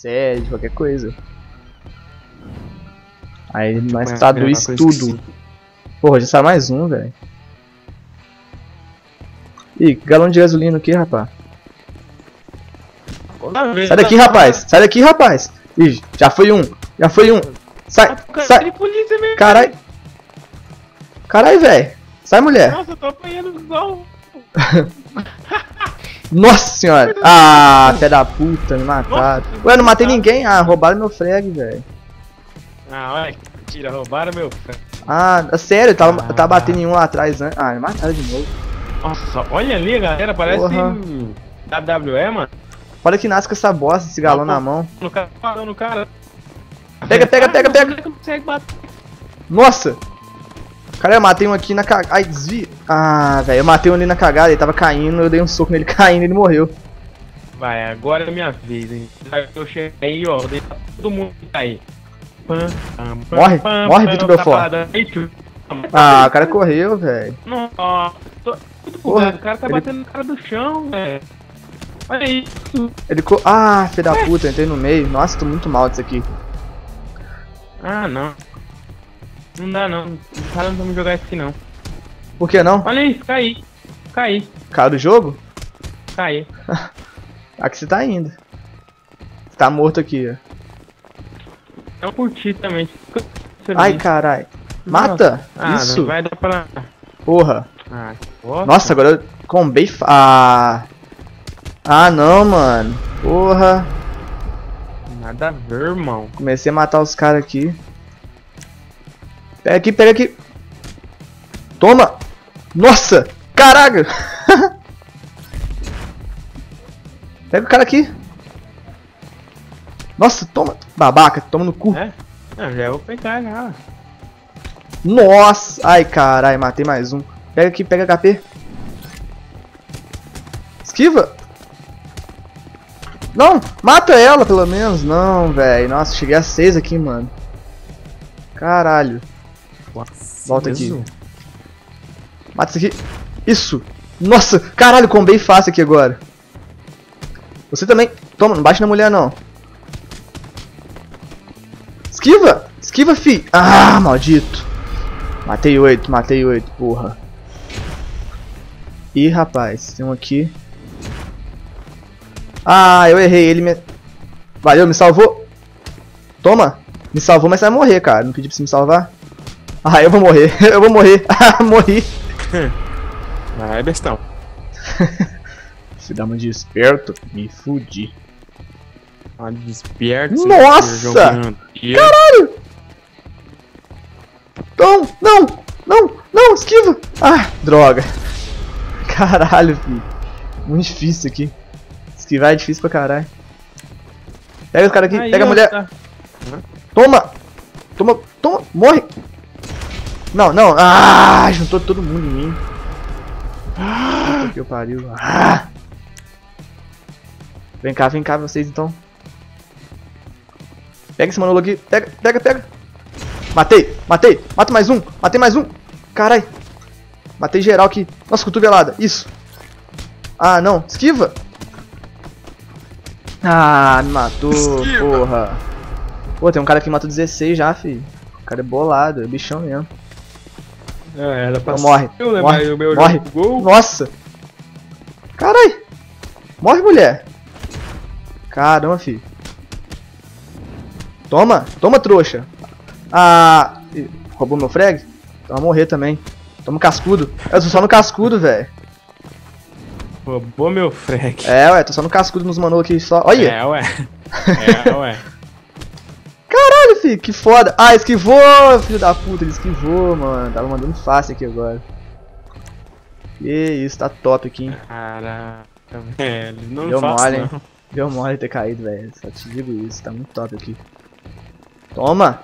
série, de qualquer coisa. Aí nós traduz tudo. Porra, já sai mais um, velho. Ih, galão de gasolina aqui, rapaz. Sai daqui, rapaz. Sai daqui, rapaz. Ih, já foi um. Já foi um. Sai, sai. Carai. Carai, velho. Sai, mulher. Nossa, eu tô apanhando os gol. Nossa senhora. Ah, pé da puta, me mataram. Ué, não matei ninguém. Ah, roubaram meu frag, velho. Ah, olha, tira, roubaram meu frag. Ah, sério, tava batendo em um lá atrás, né? Ah, me mataram de novo. Nossa, olha ali, galera, parece WWE, mano. Olha que nasce com essa bosta, esse galão na mão. No cara, no cara. Pega, pega, pega, pega. Nossa. Cara, eu matei um aqui na cagada. Ai, desvia. Ah, velho, eu matei um ali na cagada, ele tava caindo, eu dei um soco nele caindo e ele morreu. Vai, agora é minha vez, hein. Eu cheguei, ó, deixa todo mundo cair. Morre, morre, Victor Belfort. Ah, o cara correu, velho. Nossa, tô muito bugado, o cara tá batendo no cara do chão, velho. Olha isso. Ele ah, filho da puta, eu entrei no meio. Nossa, tô muito mal disso aqui. Ah, não. Não dá, não. Os caras não vão me jogar isso aqui, não. Por que não? Olha isso, caí. Caí. Caiu do jogo? Caí. Aqui você tá indo. Você tá morto aqui, ó. Eu curti também. Ai, carai. Mata! Ah, isso! Não vai dar pra... Porra! Ah, porra. Nossa, agora eu combei... Ah! Ah, não, mano! Porra! Nada a ver, irmão. Comecei a matar os caras aqui. Pega aqui, pega aqui! Toma! Nossa! Caraca! Pega o cara aqui! Nossa, toma, babaca, toma no cu. É? Eu já vou pegar, já. Nossa, ai caralho, matei mais um. Pega aqui, pega HP. Esquiva. Não, mata ela pelo menos. Não, velho. Nossa, cheguei a 6 aqui, mano. Caralho. Volta aqui. Mata isso aqui. Isso. Nossa, caralho, combei fácil aqui agora. Você também. Toma, não bate na mulher, não. Esquiva! Esquiva, fi! Ah, maldito! Matei 8, porra. Ih, rapaz, tem um aqui. Ah, eu errei, ele me... Valeu, me salvou! Toma! Me salvou, mas você vai morrer, cara. Não pedi pra você me salvar? Ah, eu vou morrer, eu vou morrer. Ah, morri! Ah, é bestão. Se dá um desperto, me fudi. Ah, desperto. Nossa! Caralho! Não, não, não, não, esquiva! Ah, droga! Caralho, filho. Muito difícil aqui. Esquivar é difícil pra caralho. Pega os caras aqui, pega a mulher. Tá. Toma! Toma, toma, morre! Não, não, ah, juntou todo mundo em mim. Puta que eu pariu. Ah. Vem cá vocês então. Pega esse manolo aqui, pega, pega, pega. Matei, matei, matei mais um, carai. Matei geral aqui, nossa, cotovelada, isso. Ah, não, esquiva. Ah, me matou, esquiva. Porra. Pô, tem um cara que matou 16 já, filho. O cara é bolado, é bichão mesmo. É, ela passou, morre, né, morre, meu morre. Gol. Nossa. Carai. Morre, mulher. Caramba, filho. Toma, toma, trouxa. Ah, roubou meu frag? Então vai morrer também. Toma o cascudo. Eu tô só no cascudo, velho. Roubou meu frag. É, ué, tô só no cascudo nos manou aqui só. Olha. É, ué. É, ué. Caralho, filho, que foda. Ah, esquivou, filho da puta, ele esquivou, mano. Tava mandando fácil aqui agora. Que isso, tá top aqui, hein. Caraca, velho. Não faço, não. Deu mole ter caído, velho. Só te digo isso, tá muito top aqui. Toma!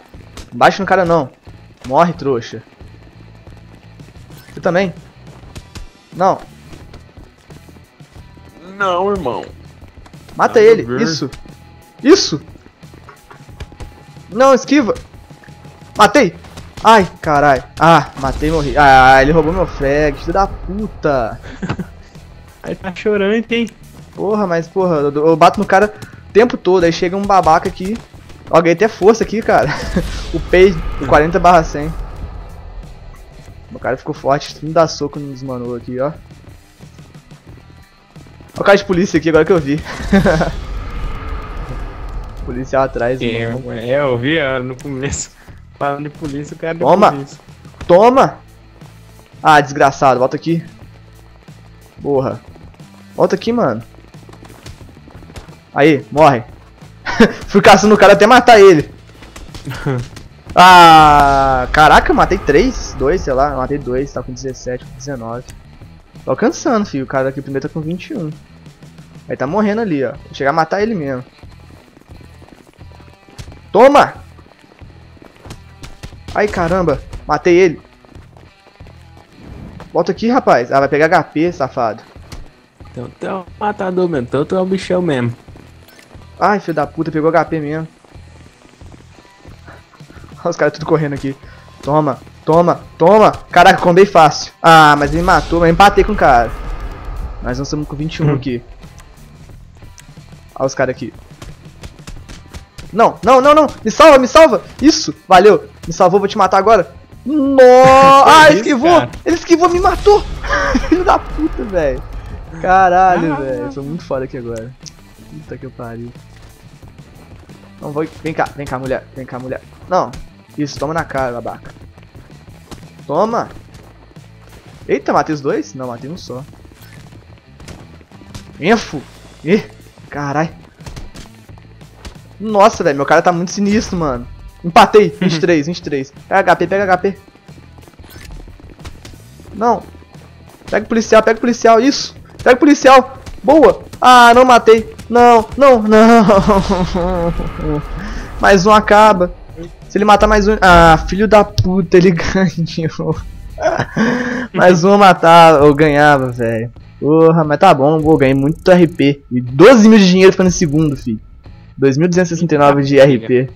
Não bate no cara não. Morre, trouxa. Você também? Não. Não, irmão. Mata ele, isso. Isso! Não, esquiva! Matei! Ai, caralho. Ah, matei e morri. Ah, ele roubou meu frag, filho da puta. Aí tá chorando, hein? Porra, mas porra, eu bato no cara. tempo todo, aí chega um babaca aqui. Ó, ganhei até força aqui, cara. O pace 40/100. O cara ficou forte, não dá soco no desmanou aqui, ó. Ó o cara de polícia aqui, agora que eu vi. Policial atrás. Eu vi no começo. Falando de polícia, o cara... Toma! Polícia. Toma! Ah, desgraçado, volta aqui. Porra. Volta aqui, mano. Aí, morre. Fui caçando o cara até matar ele. Ah, caraca, eu matei 2, sei lá. Eu matei 2, tá com 17, com 19. Tô alcançando, filho. O cara aqui primeiro tá com 21. Aí tá morrendo ali, ó. Vou chegar a matar ele mesmo. Toma! Ai, caramba. Matei ele. Volta aqui, rapaz. Ah, vai pegar HP, safado. Então tu é um matador mesmo. Então tu é um bichão mesmo. Ai, filho da puta. Pegou HP mesmo. Olha os caras tudo correndo aqui. Toma, toma, toma. Caraca, combei fácil. Ah, mas ele me matou. Mas empatei com o cara. Mas nós estamos com 21 aqui. Olha os caras aqui. Não, não, não, não. Me salva, me salva. Isso, valeu. Me salvou, vou te matar agora. Nooo. Ah, ele esquivou. Ele esquivou, me matou. Filho da puta, velho. Caralho, velho. Eu sou muito foda aqui agora. Puta que pariu. Não, vou... vem cá, mulher. Vem cá, mulher. Não. Isso, toma na cara, babaca. Toma. Eita, matei os dois? Não, matei um só. Enfo. Ih, caralho. Nossa, velho, meu cara tá muito sinistro, mano. Empatei. 23, 23. Pega HP, pega HP. Não. Pega o policial, pega o policial. Isso. Pega o policial. Boa. Ah, não matei. Não, não, não. Mais um acaba. Se ele matar mais um... Ah, filho da puta, ele ganhou. Mais um matava, eu ganhava, velho. Porra, mas tá bom, eu ganhei muito RP. E 12 mil de dinheiro ficando em segundo, filho. 2.269 de RP.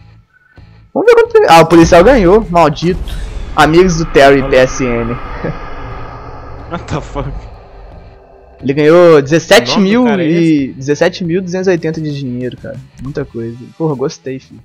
Vamos ver quanto... Ah, o policial ganhou, maldito. Amigos do Terry, PSN. What the fuck? Ele ganhou 17.280 de dinheiro, cara. Muita coisa. Porra, gostei, filho.